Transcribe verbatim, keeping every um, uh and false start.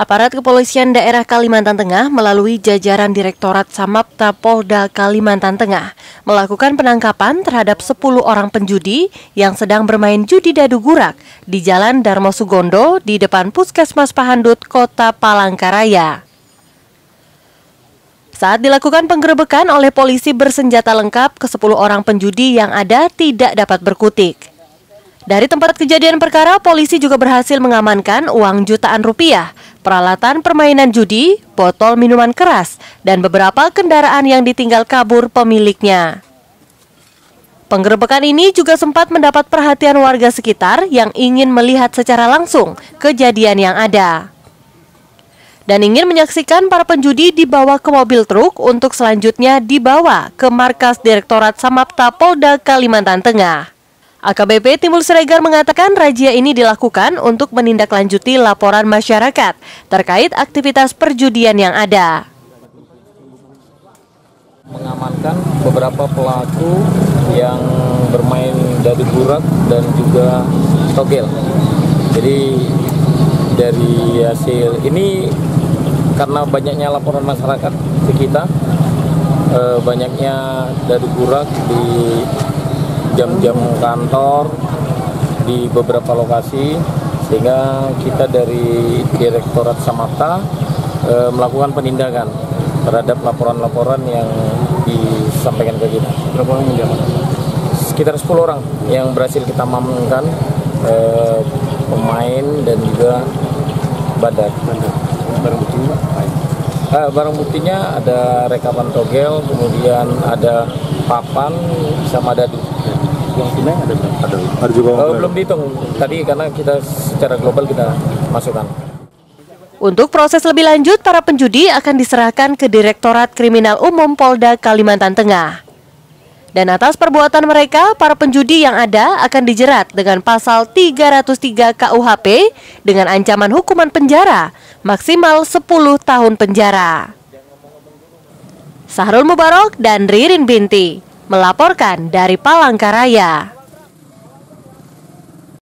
Aparat Kepolisian Daerah Kalimantan Tengah melalui jajaran Direktorat Samapta Polda Kalimantan Tengah melakukan penangkapan terhadap sepuluh orang penjudi yang sedang bermain judi dadu gurak di Jalan Darmo Sugondo di depan Puskesmas Pahandut, Kota Palangkaraya. Saat dilakukan penggerebekan oleh polisi bersenjata lengkap, kesepuluh orang penjudi yang ada tidak dapat berkutik. Dari tempat kejadian perkara, polisi juga berhasil mengamankan uang jutaan rupiah, peralatan permainan judi, botol minuman keras, dan beberapa kendaraan yang ditinggal kabur pemiliknya. Penggerebekan ini juga sempat mendapat perhatian warga sekitar yang ingin melihat secara langsung kejadian yang ada dan ingin menyaksikan para penjudi dibawa ke mobil truk untuk selanjutnya dibawa ke markas Direktorat Samapta Polda Kalimantan Tengah. A K B P Timbul Siregar mengatakan razia ini dilakukan untuk menindaklanjuti laporan masyarakat terkait aktivitas perjudian yang ada. Mengamankan beberapa pelaku yang bermain dadu gurak dan juga togel. Jadi dari hasil ini, karena banyaknya laporan masyarakat sekitar, eh, banyaknya dadu gurak di jam-jam kantor di beberapa lokasi, sehingga kita dari Direktorat Samapta eh, melakukan penindakan terhadap laporan-laporan yang disampaikan ke kita. Berapa orang yang diamankan? Sekitar sepuluh orang yang berhasil kita amankan, eh, pemain dan juga bandar. Barang buktinya? Eh, barang buktinya ada rekaman togel, kemudian ada papan sama dadu. Yang sini ada, ada, ada juga oh, belum dihitung tadi karena kita secara global kita masukkan. Untuk proses lebih lanjut, para penjudi akan diserahkan ke Direktorat Kriminal Umum Polda Kalimantan Tengah. Dan atas perbuatan mereka, para penjudi yang ada akan dijerat dengan pasal tiga ratus tiga K U H P dengan ancaman hukuman penjara maksimal sepuluh tahun penjara. Sahrul Mubarok dan Ririn Binti melaporkan dari Palangkaraya.